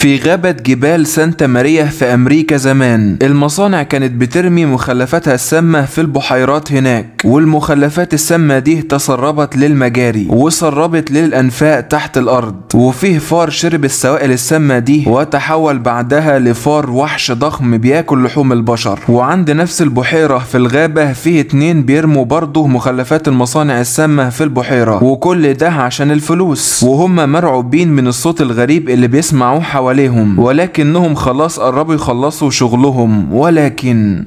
في غابة جبال سانتا ماريا في أمريكا زمان، المصانع كانت بترمي مخلفاتها السامة في البحيرات هناك، والمخلفات السامة دي تسربت للمجاري وسربت للأنفاق تحت الأرض، وفيه فار شرب السوائل السامة دي وتحول بعدها لفار وحش ضخم بياكل لحوم البشر. وعند نفس البحيرة في الغابة فيه اتنين بيرموا برضه مخلفات المصانع السامة في البحيرة، وكل ده عشان الفلوس، وهما مرعوبين من الصوت الغريب اللي بيسمعوه حواليهم، ولكنهم خلاص قربوا يخلصوا شغلهم. ولكن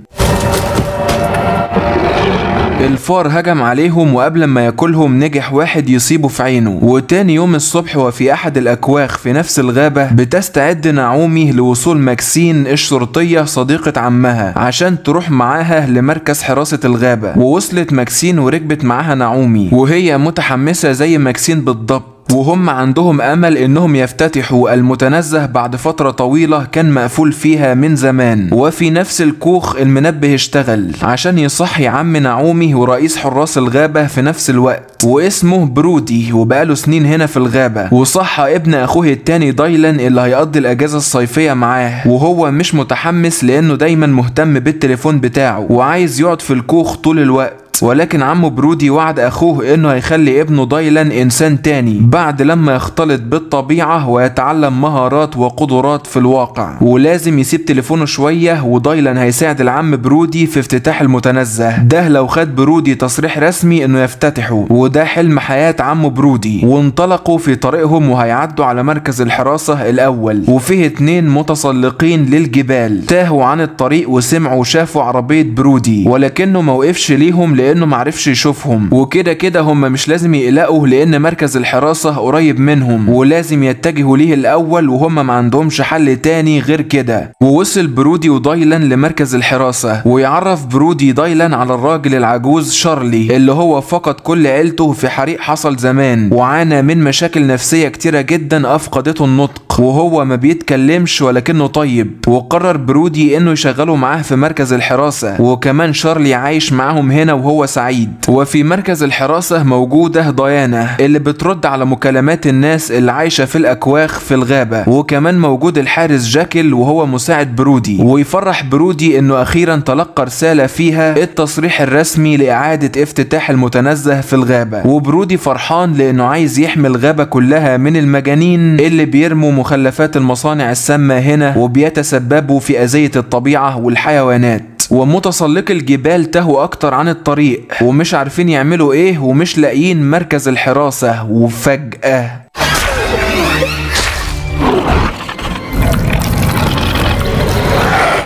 الفار هجم عليهم، وقبل ما ياكلهم نجح واحد يصيبه في عينه. وتاني يوم الصبح وفي احد الاكواخ في نفس الغابة بتستعد نعومي لوصول ماكسين الشرطية صديقة عمها عشان تروح معاها لمركز حراسة الغابة. ووصلت ماكسين وركبت معاها نعومي، وهي متحمسة زي ماكسين بالضبط، وهم عندهم امل انهم يفتتحوا المتنزه بعد فترة طويلة كان مقفول فيها من زمان. وفي نفس الكوخ المنبه اشتغل عشان يصحي عم نعومي ورئيس حراس الغابة في نفس الوقت، واسمه برودي وبقاله سنين هنا في الغابة، وصحى ابن اخوه التاني دايلان اللي هيقضي الاجازة الصيفية معاه، وهو مش متحمس لانه دايما مهتم بالتليفون بتاعه وعايز يقعد في الكوخ طول الوقت. ولكن عمه برودي وعد اخوه انه هيخلي ابنه دايلان انسان تاني بعد لما يختلط بالطبيعة ويتعلم مهارات وقدرات في الواقع، ولازم يسيب تليفونه شوية، ودايلان هيساعد العم برودي في افتتاح المتنزه ده لو خد برودي تصريح رسمي انه يفتتحه، وده حلم حياة عمه برودي. وانطلقوا في طريقهم وهيعدوا على مركز الحراسة الاول، وفيه اتنين متسلقين للجبال تاهوا عن الطريق وسمعوا وشافوا عربية برودي، ولكنه موقفش ليهم لانه معرفش يشوفهم، وكده كده هم مش لازم يقلقوا لان مركز الحراسة قريب منهم ولازم يتجهوا ليه الاول، وهم ما عندهمش حل تاني غير كده. ووصل برودي ودايلان لمركز الحراسة، ويعرف برودي دايلان على الراجل العجوز شارلي اللي هو فقد كل عيلته في حريق حصل زمان، وعانى من مشاكل نفسية كتيرة جدا افقدته النطق، وهو ما بيتكلمش ولكنه طيب. وقرر برودي انه يشغله معاه في مركز الحراسة، وكمان شارلي عايش معاهم هنا وهو سعيد. وفي مركز الحراسة موجودة ديانا اللي بترد على مكالمات الناس اللي عايشة في الأكواخ في الغابة، وكمان موجود الحارس جاكل وهو مساعد برودي. ويفرح برودي انه اخيرا تلقى رسالة فيها التصريح الرسمي لإعادة افتتاح المتنزه في الغابة، وبرودي فرحان لانه عايز يحمي الغابة كلها من المجانين اللي بيرموا مخلفات المصانع السامة هنا وبيتسببوا في أذية الطبيعة والحيوانات. ومتسلق الجبال تهوا اكتر عن الطريق ومش عارفين يعملوا ايه ومش لاقيين مركز الحراسة، وفجأة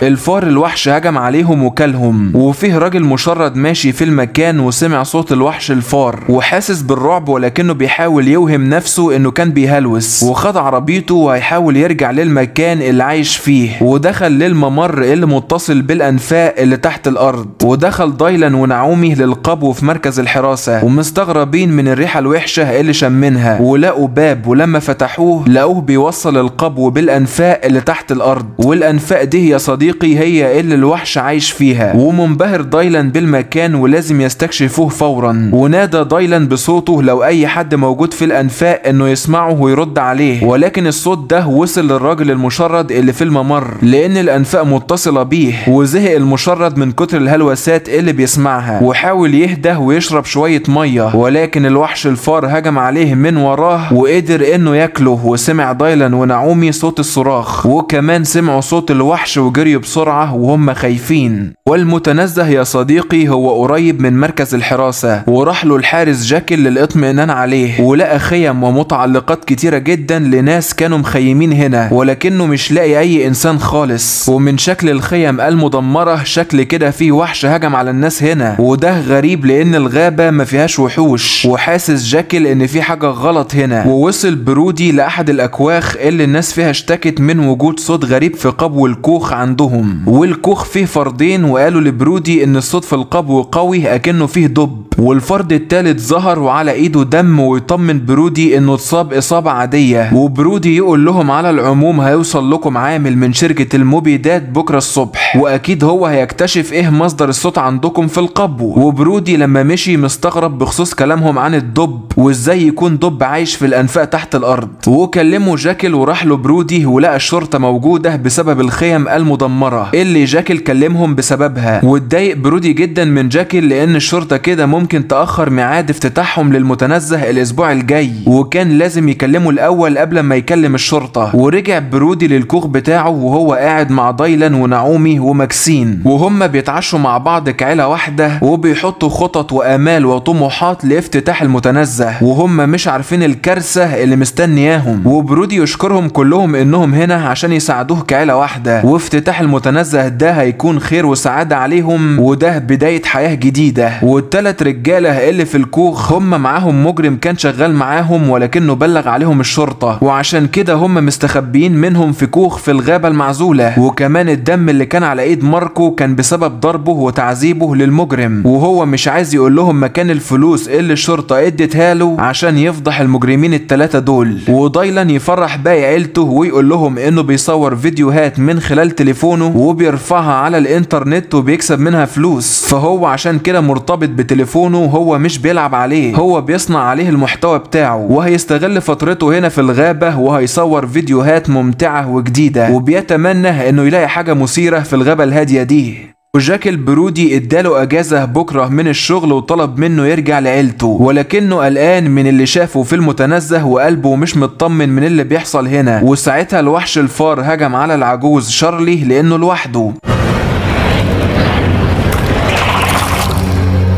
الفار الوحش هجم عليهم وكلهم. وفيه راجل مشرد ماشي في المكان وسمع صوت الوحش الفار وحاسس بالرعب، ولكنه بيحاول يوهم نفسه انه كان بيهلوس، وخد عربيته وهيحاول يرجع للمكان اللي عايش فيه، ودخل للممر اللي متصل بالانفاق اللي تحت الارض. ودخل دايلان ونعومي للقبو في مركز الحراسة ومستغربين من الريحة الوحشة اللي شمنها، ولقوا باب ولما فتحوه لقوه بيوصل القبو بالانفاق اللي تحت الارض، والانفاق دي يا صديقي هي اللي الوحش عايش فيها. ومنبهر دايلان بالمكان ولازم يستكشفوه فورا، ونادى دايلان بصوته لو اي حد موجود في الانفاق انه يسمعه ويرد عليه، ولكن الصوت ده وصل للراجل المشرد اللي في الممر لان الانفاق متصلة بيه. وزهق المشرد من كتر الهلوسات اللي بيسمعها وحاول يهدى ويشرب شوية مية، ولكن الوحش الفار هجم عليه من وراه وقدر انه ياكله. وسمع دايلان ونعومي صوت الصراخ، وكمان سمعوا صوت الوحش وجري بسرعة وهم خايفين. والمتنزه يا صديقي هو قريب من مركز الحراسة، وراح له الحارس جاكل للاطمئنان عليه، ولقى خيم ومتعلقات كتيرة جدا لناس كانوا مخيمين هنا، ولكنه مش لاقي اي انسان خالص، ومن شكل الخيم المدمرة شكل كده فيه وحش هجم على الناس هنا، وده غريب لان الغابة ما فيهاش وحوش. وحاسس جاكل ان في حاجة غلط هنا. ووصل برودي لاحد الاكواخ اللي الناس فيها اشتكت من وجود صوت غريب في قبو الكوخ عندهم، نفسهم. والكوخ فيه فردين، وقالوا لبرودي ان الصوت في القبو قوي اكنه فيه دب، والفرد التالت ظهر وعلى ايده دم ويطمن برودي انه اتصاب اصابه عاديه. وبرودي يقول لهم على العموم هيوصل لكم عامل من شركه المبيدات بكره الصبح، واكيد هو هيكتشف ايه مصدر الصوت عندكم في القبو. وبرودي لما مشي مستغرب بخصوص كلامهم عن الدب وازاي يكون دب عايش في الانفاق تحت الارض. وكلموا جاكل وراح له برودي ولقى الشرطه موجوده بسبب الخيم المدمره اللي جاكل كلمهم بسببها، واتضايق برودي جدا من جاكل لان الشرطه كده ممكن تاخر ميعاد افتتاحهم للمتنزه الاسبوع الجاي، وكان لازم يكلمه الاول قبل ما يكلم الشرطه. ورجع برودي للكوخ بتاعه وهو قاعد مع دايلان ونعومي وماكسين، وهم بيتعشوا مع بعض كعيله واحده وبيحطوا خطط وامال وطموحات لافتتاح المتنزه، وهم مش عارفين الكارثه اللي مستنياهم. وبرودي يشكرهم كلهم انهم هنا عشان يساعدوه كعيله واحده، وافتتاح المتنزه ده هيكون خير وسعاده عليهم، وده بدايه حياه جديده. والتلات رجاله اللي في الكوخ هم معاهم مجرم كان شغال معاهم ولكنه بلغ عليهم الشرطه، وعشان كده هم مستخبيين منهم في كوخ في الغابه المعزوله. وكمان الدم اللي كان على ايد ماركو كان بسبب ضربه وتعذيبه للمجرم، وهو مش عايز يقول لهم مكان الفلوس اللي الشرطه اديتها له عشان يفضح المجرمين التلاته دول. ودايلان يفرح باقي عيلته ويقول لهم انه بيصور فيديوهات من خلال تليفونه وبيرفعها على الانترنت وبيكسب منها فلوس، فهو عشان كده مرتبط بتليفونه وهو مش بيلعب عليه، هو بيصنع عليه المحتوى بتاعه، وهيستغل فترته هنا في الغابه وهيصور فيديوهات ممتعه وجديده، وبيتمنى انه يلاقي حاجه مثيره في الغابه الهاديه دي. وجاكل برودي اداله اجازه بكره من الشغل وطلب منه يرجع لعيلته، ولكنه قلقان من اللي شافه في المتنزه وقلبه مش مطمن من اللي بيحصل هنا. وساعتها الوحش الفار هجم على العجوز شارلي لانه لوحده،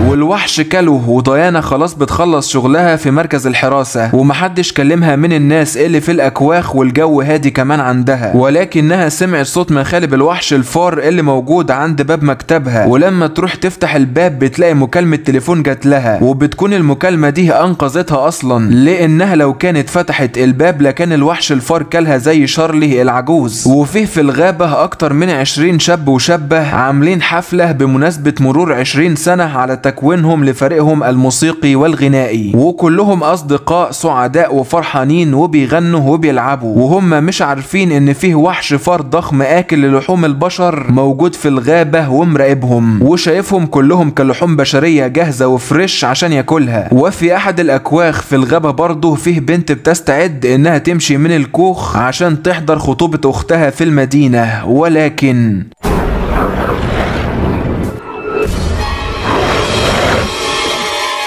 والوحش كله، وديانا خلاص بتخلص شغلها في مركز الحراسه ومحدش كلمها من الناس اللي في الاكواخ، والجو هادي كمان عندها، ولكنها سمعت صوت مخالب الوحش الفار اللي موجود عند باب مكتبها، ولما تروح تفتح الباب بتلاقي مكالمه تليفون جات لها، وبتكون المكالمه دي انقذتها اصلا، لانها لو كانت فتحت الباب لكان الوحش الفار كلها زي شارلي العجوز. وفيه في الغابه اكتر من 20 شاب وشابه عاملين حفله بمناسبه مرور 20 سنه على تكوينهم لفريقهم الموسيقي والغنائي، وكلهم اصدقاء سعداء وفرحانين وبيغنوا وبيلعبوا، وهم مش عارفين ان فيه وحش فار ضخم اكل للحوم البشر موجود في الغابه ومراقبهم وشايفهم كلهم كلحوم بشريه جاهزه وفريش عشان ياكلها. وفي احد الاكواخ في الغابه برضه فيه بنت بتستعد انها تمشي من الكوخ عشان تحضر خطوبه اختها في المدينه، ولكن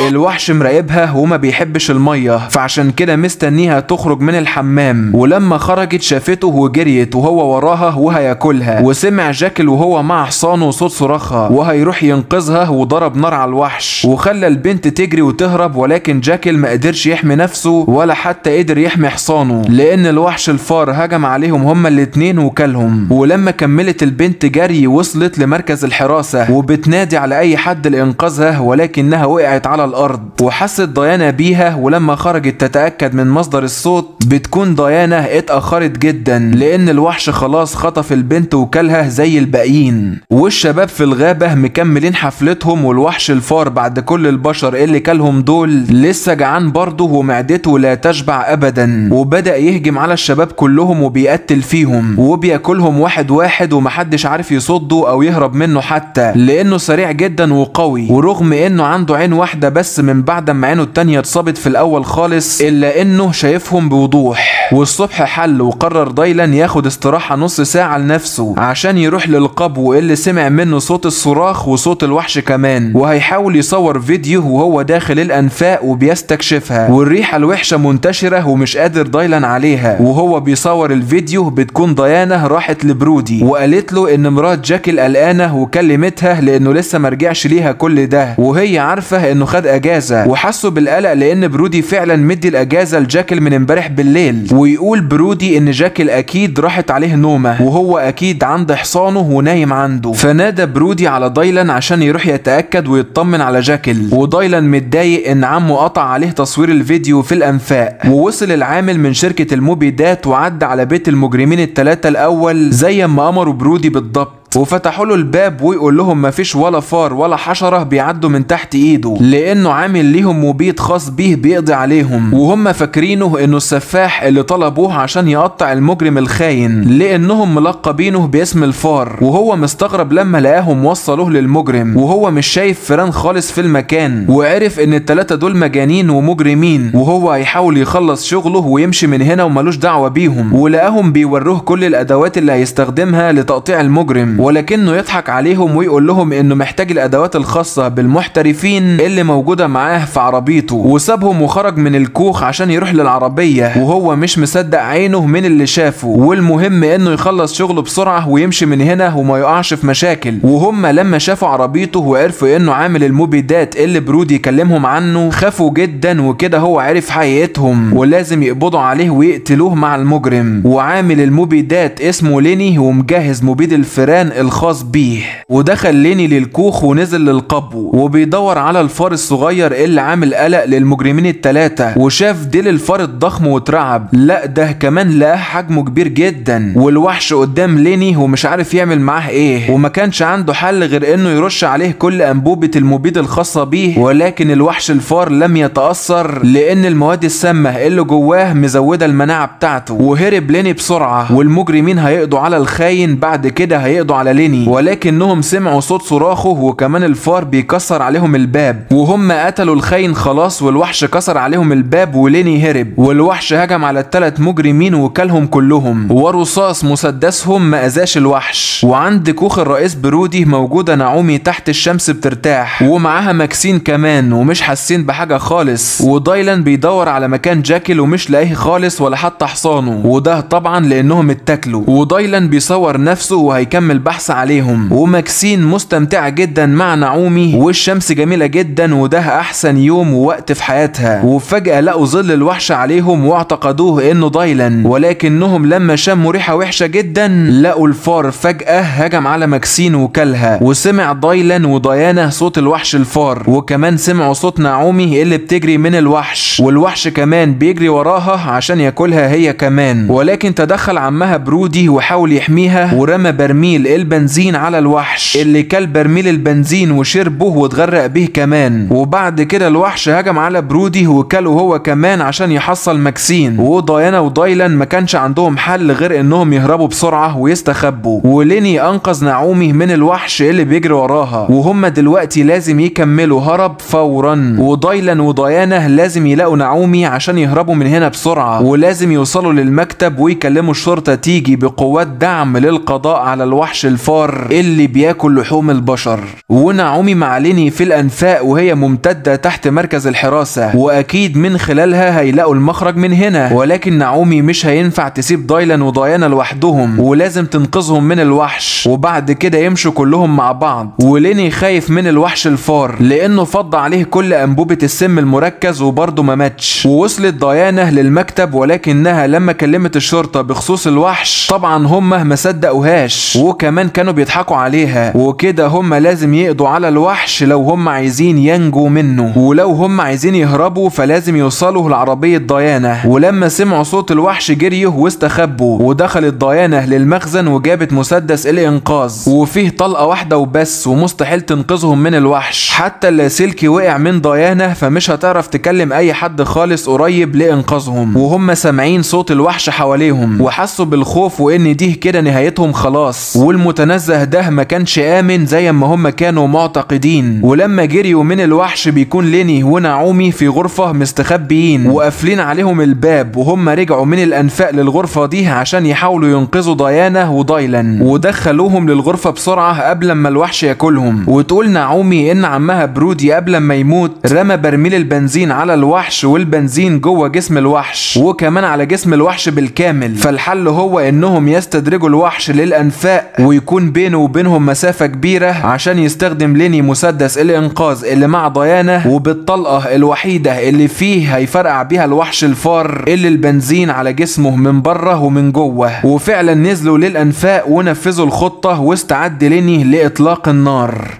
الوحش مراقبها وما بيحبش الميه، فعشان كده مستنيها تخرج من الحمام، ولما خرجت شافته وجريت وهو وراها وهياكلها. وسمع جاكل وهو مع حصانه صوت صراخها وهيروح ينقذها وضرب نار على الوحش وخلى البنت تجري وتهرب، ولكن جاكل ما قدرش يحمي نفسه ولا حتى قدر يحمي حصانه لان الوحش الفار هجم عليهم هما الاتنين وكلهم. ولما كملت البنت جري وصلت لمركز الحراسه وبتنادي على اي حد لانقاذها، ولكنها وقعت على الارض وحست ديانا بيها، ولما خرجت تتاكد من مصدر الصوت بتكون ديانا اتاخرت جدا لان الوحش خلاص خطف البنت وكلها زي الباقيين. والشباب في الغابه مكملين حفلتهم، والوحش الفار بعد كل البشر اللي كلهم دول لسه جعان برضه ومعدته لا تشبع ابدا، وبدا يهجم على الشباب كلهم وبيقتل فيهم وبياكلهم واحد واحد، ومحدش عارف يصده او يهرب منه حتى لانه سريع جدا وقوي، ورغم انه عنده عين واحده بس من بعد ما عينه التانية اتصابت في الاول خالص الا انه شايفهم بوضوح. والصبح حل وقرر دايلان ياخد استراحة نص ساعة لنفسه عشان يروح للقبو اللي سمع منه صوت الصراخ وصوت الوحش كمان، وهيحاول يصور فيديو وهو داخل الانفاق وبيستكشفها، والريحة الوحشة منتشرة ومش قادر دايلان عليها. وهو بيصور الفيديو بتكون ديانا راحت لبرودي وقالت له ان مرات جاكل قلقانة وكلمتها لانه لسه مرجعش ليها كل ده، وهي عارفة انه خد اجازه، وحسوا بالقلق لان برودي فعلا مدي الاجازه لجاكل من امبارح بالليل. ويقول برودي ان جاكل اكيد راحت عليه نومه وهو اكيد عند حصانه ونايم عنده، فنادى برودي على دايلان عشان يروح يتاكد ويطمن على جاكل. ودايلان متضايق ان عمه قطع عليه تصوير الفيديو في الانفاق. ووصل العامل من شركه المبيدات وعدى على بيت المجرمين الثلاثه الاول زي ما امروا برودي بالضبط، وفتحوا له الباب ويقول لهم مفيش ولا فار ولا حشره بيعدوا من تحت ايده، لانه عامل ليهم مبيد خاص بيه بيقضي عليهم، وهم فاكرينه انه السفاح اللي طلبوه عشان يقطع المجرم الخاين، لانهم ملقبينه باسم الفار. وهو مستغرب لما لقاهم وصلوه للمجرم وهو مش شايف فيران خالص في المكان، وعرف ان التلاتة دول مجانين ومجرمين، وهو هيحاول يخلص شغله ويمشي من هنا وملوش دعوه بيهم. ولقاهم بيوروه كل الادوات اللي هيستخدمها لتقطيع المجرم، ولكنه يضحك عليهم ويقول لهم انه محتاج الادوات الخاصه بالمحترفين اللي موجوده معاه في عربيته، وسابهم وخرج من الكوخ عشان يروح للعربيه، وهو مش مصدق عينه من اللي شافه، والمهم انه يخلص شغله بسرعه ويمشي من هنا وما يقعش في مشاكل. وهم لما شافوا عربيته وعرفوا انه عامل المبيدات اللي برودي يكلمهم عنه خافوا جدا، وكده هو عرف حقيقتهم ولازم يقبضوا عليه ويقتلوه مع المجرم. وعامل المبيدات اسمه ليني ومجهز مبيد الفيران الخاص بيه، ودخل ليني للكوخ ونزل للقبو وبيدور على الفار الصغير اللي عامل قلق للمجرمين التلاتة، وشاف ديل الفار الضخم واترعب، لا ده كمان لقاه حجمه كبير جدا والوحش قدام ليني ومش عارف يعمل معاه ايه، وما كانش عنده حل غير انه يرش عليه كل انبوبة المبيد الخاصة بيه، ولكن الوحش الفار لم يتأثر لان المواد السامة اللي جواه مزودة المناعة بتاعته، وهرب ليني بسرعة. والمجرمين هيقضوا على الخاين بعد كده هيقضوا على ليني، ولكنهم سمعوا صوت صراخه وكمان الفار بيكسر عليهم الباب، وهم قتلوا الخاين خلاص والوحش كسر عليهم الباب وليني هرب، والوحش هجم على الثلاث مجرمين وكلهم كلهم، ورصاص مسدسهم ما اذاش الوحش. وعند كوخ الرئيس برودي موجوده نعومي تحت الشمس بترتاح، ومعاها ماكسين كمان، ومش حاسين بحاجه خالص. ودايلان بيدور على مكان جاكل ومش لاقيه خالص ولا حتى حصانه، وده طبعا لانهم اتاكلوا. ودايلان بيصور نفسه وهيكمل بحث عليهم، وماكسين مستمتعه جدا مع نعومي والشمس جميله جدا وده احسن يوم ووقت في حياتها. وفجاه لقوا ظل الوحش عليهم واعتقدوه انه دايلان، ولكنهم لما شموا ريحه وحشه جدا لقوا الفار فجاه هجم على ماكسين وكلها. وسمع دايلان وديانا صوت الوحش الفار، وكمان سمعوا صوت نعومي اللي بتجري من الوحش، والوحش كمان بيجري وراها عشان ياكلها هي كمان، ولكن تدخل عمها برودي وحاول يحميها ورمى برميل البنزين على الوحش اللي كل برميل البنزين وشربه واتغرق به كمان. وبعد كده الوحش هجم على برودي وكله هو كمان عشان يحصل ماكسين، وديانا ودايلان ما كانش عندهم حل غير انهم يهربوا بسرعه ويستخبوا. وليني انقذ نعومي من الوحش اللي بيجري وراها، وهم دلوقتي لازم يكملوا هرب فورا، ودايلان وديانا لازم يلاقوا نعومي عشان يهربوا من هنا بسرعه، ولازم يوصلوا للمكتب ويكلموا الشرطه تيجي بقوات دعم للقضاء على الوحش الفار اللي بياكل لحوم البشر. ونعومي مع ليني في الانفاق وهي ممتده تحت مركز الحراسه، واكيد من خلالها هيلاقوا المخرج من هنا، ولكن نعومي مش هينفع تسيب دايلان وديانا لوحدهم ولازم تنقذهم من الوحش. وبعد كده يمشوا كلهم مع بعض، وليني خايف من الوحش الفار لانه فض عليه كل انبوبه السم المركز وبرضه ما ماتش. ووصلت ديانا للمكتب، ولكنها لما كلمت الشرطه بخصوص الوحش طبعا هم ما صدقوهاش وكمان كانوا بيضحكوا عليها، وكده هم لازم يقضوا على الوحش لو هم عايزين ينجوا منه، ولو هم عايزين يهربوا فلازم يوصلوا لعربيه ديانا. ولما سمعوا صوت الوحش جريه واستخبوا، ودخلت ديانا للمخزن وجابت مسدس الانقاذ وفيه طلقه واحده وبس ومستحيل تنقذهم من الوحش، حتى اللاسلكي وقع من ديانا فمش هتعرف تكلم اي حد خالص قريب لانقاذهم. وهم سامعين صوت الوحش حواليهم وحسوا بالخوف وان دي كده نهايتهم خلاص، والمتنزه ده ما كانش امن زي ما هم كانوا معتقدين. ولما جريوا من الوحش بيكون ليني ونعومي في غرفه مستخبيين وقافلين عليهم الباب، وهم رجعوا من الانفاق للغرفه دي عشان يحاولوا ينقذوا ديانا ودايلان، ودخلوهم للغرفه بسرعه قبل ما الوحش ياكلهم. وتقول نعومي ان عمها برودي قبل ما يموت رمى برميل البنزين على الوحش، والبنزين جوه جسم الوحش وكمان على جسم الوحش بالكامل، فالحل هو انهم يستدرجوا الوحش للانفاق ويكون بينه وبينهم مسافه كبيره عشان يستخدم ليني مسدس الانقاذ اللي مع ديانا، وبالطلقه الوحيده اللي فيه هيفرقع بيها الوحش الفار اللي البنزين على جسمه من بره ومن جوه. وفعلا نزلوا للانفاق ونفذوا الخطه واستعد ليني لاطلاق النار.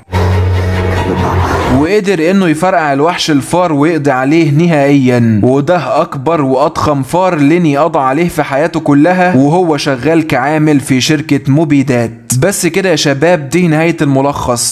وقدر انه يفرقع الوحش الفار ويقضي عليه نهائيا، وده اكبر واضخم فار ليني قضى عليه في حياته كلها وهو شغال كعامل في شركة مبيدات. بس كده يا شباب، دي نهاية الملخص.